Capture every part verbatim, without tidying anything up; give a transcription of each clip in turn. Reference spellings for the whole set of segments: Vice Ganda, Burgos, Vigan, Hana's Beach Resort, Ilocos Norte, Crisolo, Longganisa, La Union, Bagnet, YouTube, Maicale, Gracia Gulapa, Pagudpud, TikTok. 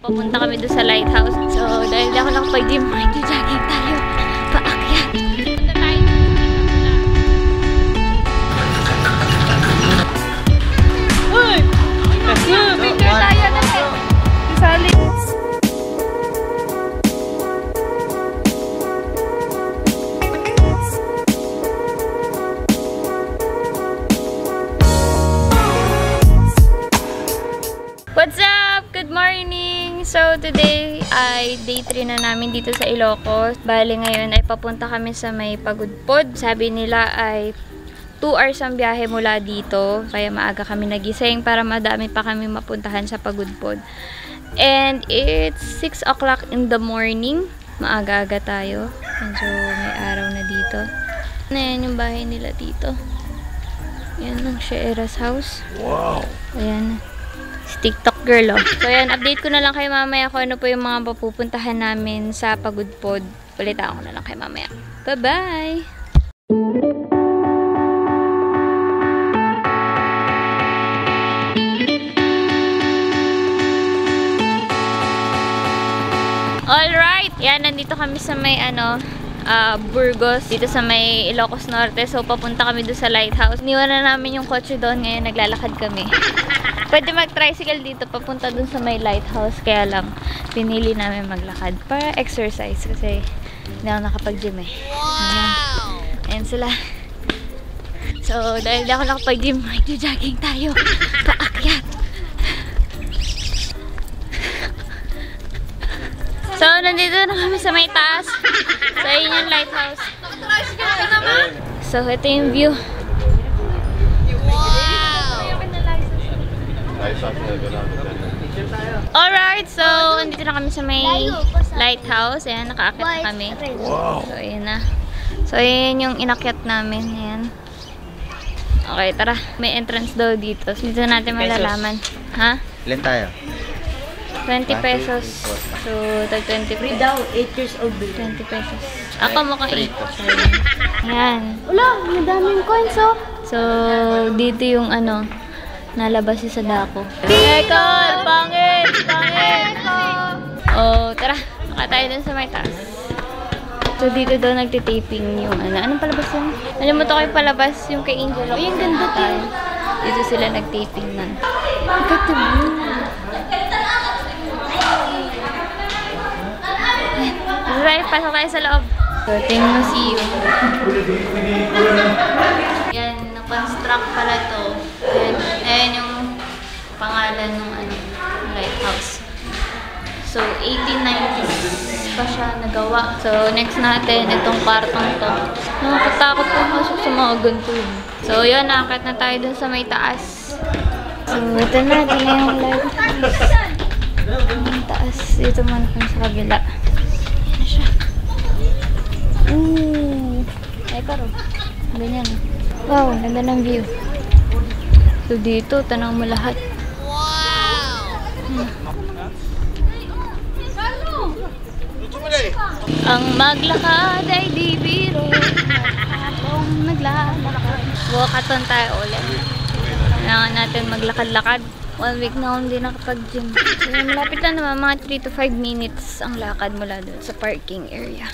Papunta kami doon sa lighthouse. So, dahil di ako nakapag-gym, mag-jogging tayo. Paakyat. Punta tayo. Uy! Picture tayo natin. Isali. What's up? Good morning! So, today ay day three na namin dito sa Ilocos. Bali ngayon ay papunta kami sa may Pagudpud. Sabi nila ay two hours ang biyahe mula dito. Kaya maaga kami nagising para madami pa kami mapuntahan sa Pagudpud. And it's six o'clock in the morning. Maaga-aga tayo. And so, may araw na dito. Ayan yung bahay nila dito. Ayan ang Shera's house. Wow! Ayan. TikTok girl, oh. So, yan. Update ko na lang kay mamaya kung ano po yung mga papupuntahan namin sa Pagudpud. Balita ko na lang kay mamaya. Bye-bye! Alright! Yan, nandito kami sa may ano, uh, Burgos. Dito sa may Ilocos Norte. So, papunta kami doon sa lighthouse. Niwan na namin yung kotse doon. Ngayon, naglalakad kami. Pwede mag-tricycle dito, papunta dun sa may lighthouse. Kaya lang, pinili namin maglakad para exercise. Kasi, hindi ako nakapag-gym eh. Wow! Ayan sila. So, dahil hindi ako nakapag-gym, mag-jogging tayo. Paakyat! So, nandito na kami sa may taas. So, yun yung lighthouse. Nag-tricycle ka naman! So, ito yung view. Alright, so andito na kami sa may lighthouse. Ayan, nakaakyat na kami. Wow. So, ayan na. So, ayan yung inakyat namin. Ayan. Okay, tara. May entrance daw dito. So, dito natin malalaman. Ha? Ilan tayo? twenty pesos. So, tag twenty pesos. Daw, eight years old. twenty pesos. Ako mukhang eight. Ayan. Wala, may daming coins, oh. So, dito yung ano, nalabas siya sa dako. Dekor! Pangit! Pangit! Oh, tara. Maka tayo dun sa may taas. So, dito daw nagtitaping yung ano. Anong palabas yun? Alam mo to kayo palabas yung kay Angel. Uy, yung ganda tayo. Dito sila nagtaping nun. Magkatabi. Right, pasok tayo sa loob. So, ting museum. Yan, na-construct pala to. Ayan yung pangalan ng ano, lighthouse. So, eighteen nineties pa siya nagawa. So, next natin, itong kwartong to. Nakakatakot pumasok sa mga ganito. So, yun, nakakit na tayo dun sa may taas. So, ito na, ito na yung lighthouse. Ang taas, dito muna kami sa kabila. Ayan na siya. Ooh! Ay, paro. Ganyan. Wow, ganda ng view. So, dito, tanong mo lahat. Wow! Hmm. Ang maglakad ay di biro. Ang maglalakad. Walkathon tayo ulit. Kailangan natin maglakad-lakad. One week na akong din nakapag-gym. So, malapit na naman mga three to five minutes ang lakad mula doon sa parking area.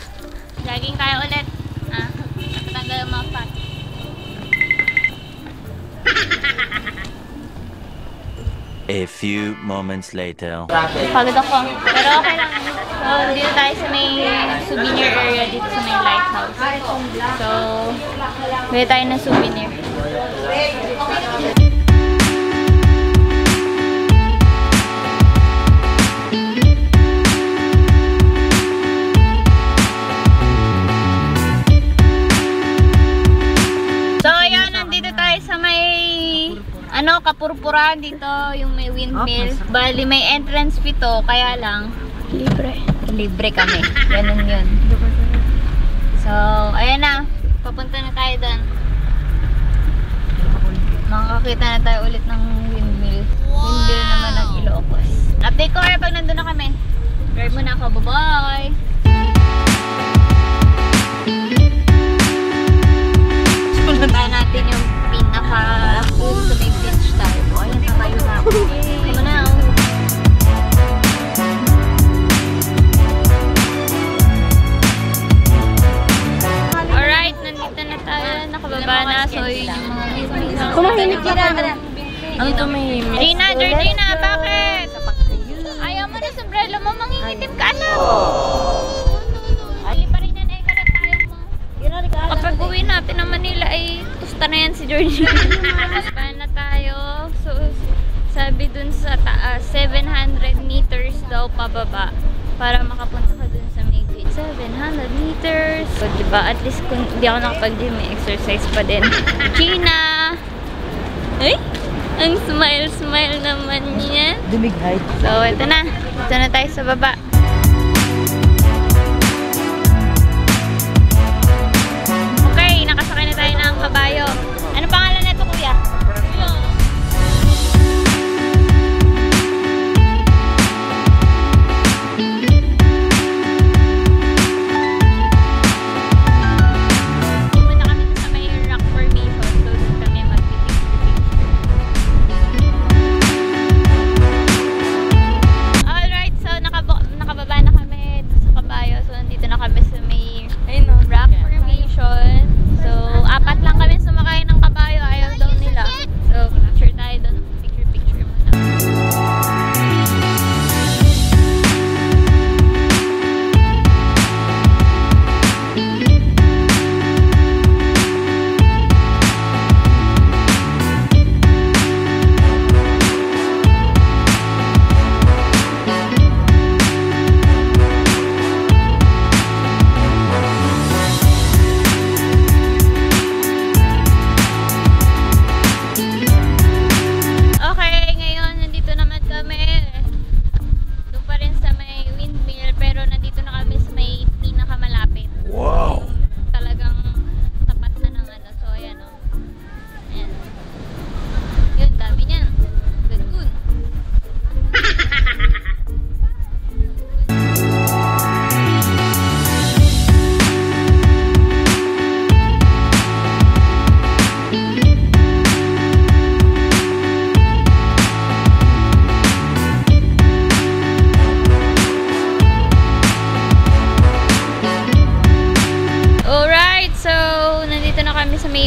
Jogging tayo ulit. Ah, natanggal yung mga fat. A few moments later. Pagod ako. Pero okay lang. So, dito tayo sa may souvenir area dito sa may lighthouse. So, may tayo ng souvenir. So, ayan. Nandito tayo sa may ano, kapurpuran dito, yung may windmill. Bali, may entrance fee to, kaya lang libre. Libre kami. Ganun yun. So, ayan na. Papunta na tayo doon. Makakakita na tayo ulit ng windmill. Wow. Windmill naman ng Ilocos. Update ko kaya pag nandun na kami. Drive mo na ako. Bye-bye! Punta natin yung pinaka-pool sa may beach tayo. Ayan, tayo na. Come on out. Manahimik ka lang. Ang tumahimik. Gina, Georgina, bakit? Ayaw mo na sombrelo mo, mangingitim ka na. Ay, pa rin yan, ay kalat tayo mo. Kapag uwi natin ng Manila, ay tusta na yan si Georgina. Spa na tayo. So, sabi dun sa taas, seven hundred meters daw pababa. Para makapunta ka dun sa may beach. seven hundred meters. So, diba? At least kung hindi ako nakapag-gym, may exercise pa din. Gina! Ay! Ang smile-smile naman niya. Dumig height. So, ito na. Ito na tayo sa baba. Okay, nakasakay na tayo ng kabayo. Ano pangalan na ito, kuya?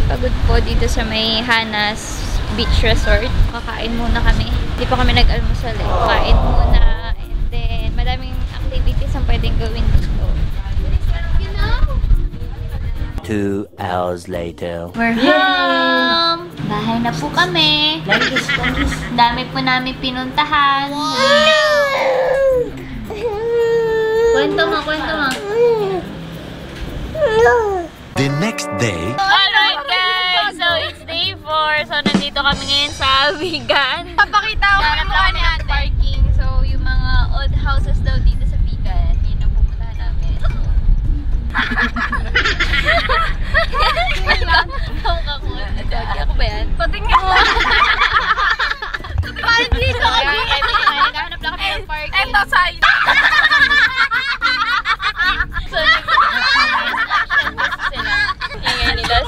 Pagudpud dito sa may Hana's Beach Resort. Kakain muna kami. Hindi pa kami nag-almusal eh. Kain muna. And then, madaming activities ang pwedeng gawin dito. Two hours later. We're home! Bahay na po kami. Dami po namin pinuntahan. Kwento mo, kwento mo. The next day. Alright guys, so it's day four. So nandito kami ngayon sa Vigan. Papakita ko yung mga natin. Parking. So yung mga old houses daw dito sa Vigan, yun ang pupuntahan namin. Jogi ako ba yan? Patingin mo. Parang dito kami. Naghahanap lang kami ng parking. Eto sa'yo.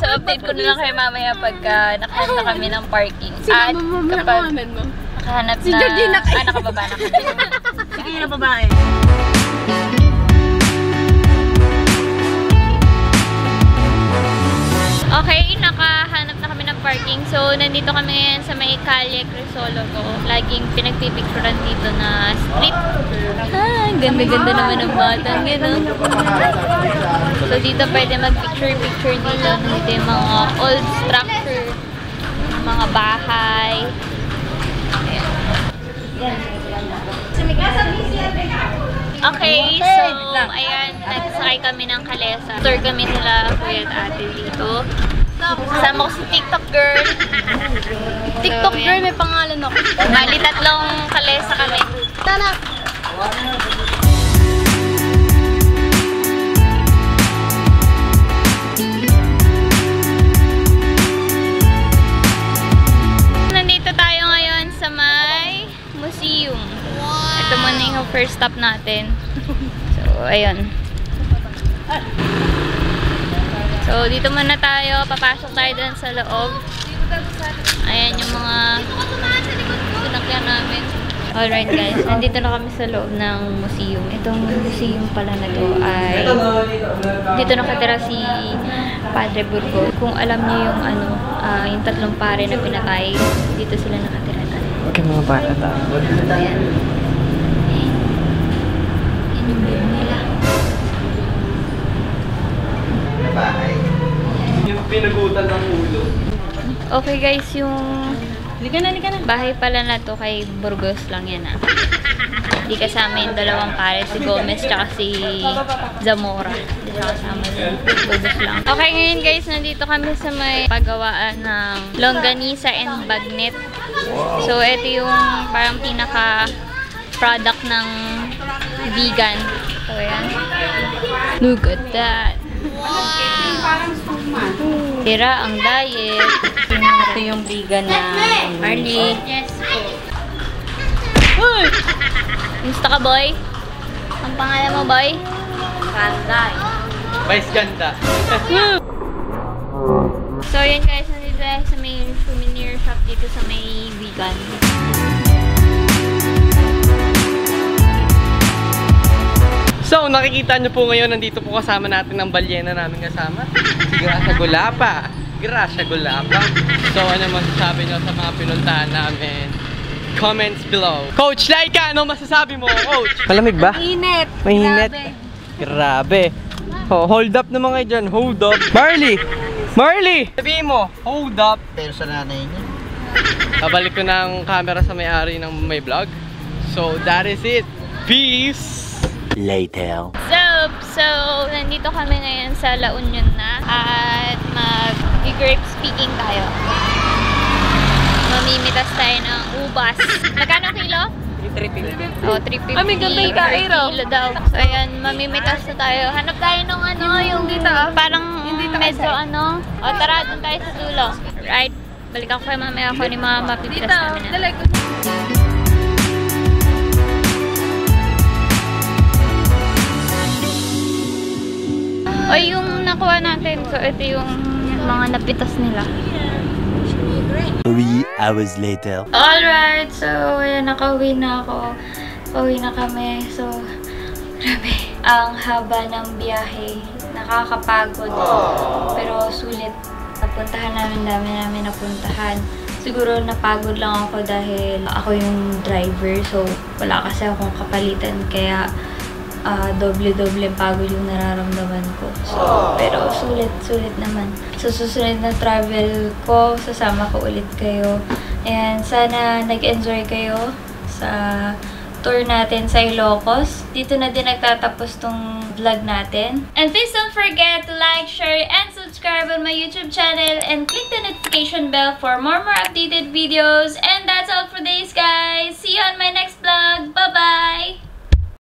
So, update ko na lang kayo mamaya pagka nakahanap na kami ng parking. At kapag nakahanap na... Ah, nakababa na kami. Sige, nababae. Okay, nakahanap na kami ng parking. So, nandito kami ngayon sa Maicale, Crisolo ko. Laging pinagpipicturan dito na strip. Ah, ganda-ganda naman ang bata. Ganun. So, dito pwede mag-picture-picture dito. Dito yung mga old structure. Mga bahay. Okay, so, ayan. Nagsakay kami ng kalesa. Tour kami nila, kuya at ate dito. Kasama ko si TikTok girl. TikTok girl, may pangalan ako. Mali, tatlong kalesa kami. Tana! First stop natin. So, ayun. So, dito muna tayo. Papasok tayo dun sa loob. Ayan yung mga sinakyan namin. Alright guys, nandito na kami sa loob ng museum. Itong museum pala na to ay dito nakatira si Padre Burgos. Kung alam niyo yung ano, uh, yung tatlong pare na pinatay, dito sila nakatira tayo. Okay mga bata ta. Ayan. Yan yung buong nila. Yung pinagutan ng ulo. Okay guys, yung Liga na, liga na. Bahay pala na to kay Burgos lang yan ah. Hindi kasama yung dalawang pare, si Gomez tsaka si Zamora. Hindi siya kasama si Burgos lang. Okay, ngayon guys, nandito kami sa may paggawaan ng Longganisa and Bagnet. So, ito yung parang pinaka-product ng Vigan. So, yan. Look at that! Wow! Tira ang diet. Ito yung biga na Marley. Yes po. Uy! Gusto ka, boy? Ang pangalan mo, boy? Ganda. Vice Ganda. So, yun guys. Nandito tayo sa may souvenir shop dito sa may Vigan. So, nakikita nyo po ngayon, nandito po kasama natin ang balyena namin kasama. Sigura sa Gulapa. Gracia Gulapa. So, ano masasabi nyo sa mga pinuntahan namin? Comments below. Coach Laika, ano masasabi mo, Coach? Malamig ba? Mainit. Mainit. Grabe. Grabe. Oh, hold up naman kayo dyan. Hold up. Marley! Marley! Sabihin mo, hold up. Pero sa nanay niya. Babalik ko ng camera sa may-ari ng may vlog. So, that is it. Peace! Later. So, so nandito kami ngayon sa La Union na. At mag- grape speaking tayo. Mamimitas tayo ng ubas. Magkano kilo? three fifty. Oh, three fifty. Kami ganda yung kairo. Kilo daw. So, ayan, mamimitas na tayo. Hanap tayo ng ano, yung dito. Parang medyo ano. O, tara, dun tayo sa dulo. Right. Balikan ko kayo mamaya ako ni mga mapipitas namin na. O, yung nakuha natin. So, ito yung mga napitas nila. Three hours later. Alright, so ayan, nakauwi na ako. Pauwi na kami. So, grabe. Ang haba ng biyahe. Nakakapagod. Aww. Pero sulit. Napuntahan namin, dami namin napuntahan. Siguro napagod lang ako dahil ako yung driver. So, wala kasi akong kapalitan. Kaya, Uh, doble-doble pagod yung nararamdaman ko. So, pero sulit-sulit naman. Sa susunod na travel ko, sasama ko ulit kayo. And sana nag-enjoy kayo sa tour natin sa Ilocos. Dito na din nagtatapos tong vlog natin. And please don't forget to like, share, and subscribe on my YouTube channel. And click the notification bell for more more updated videos. And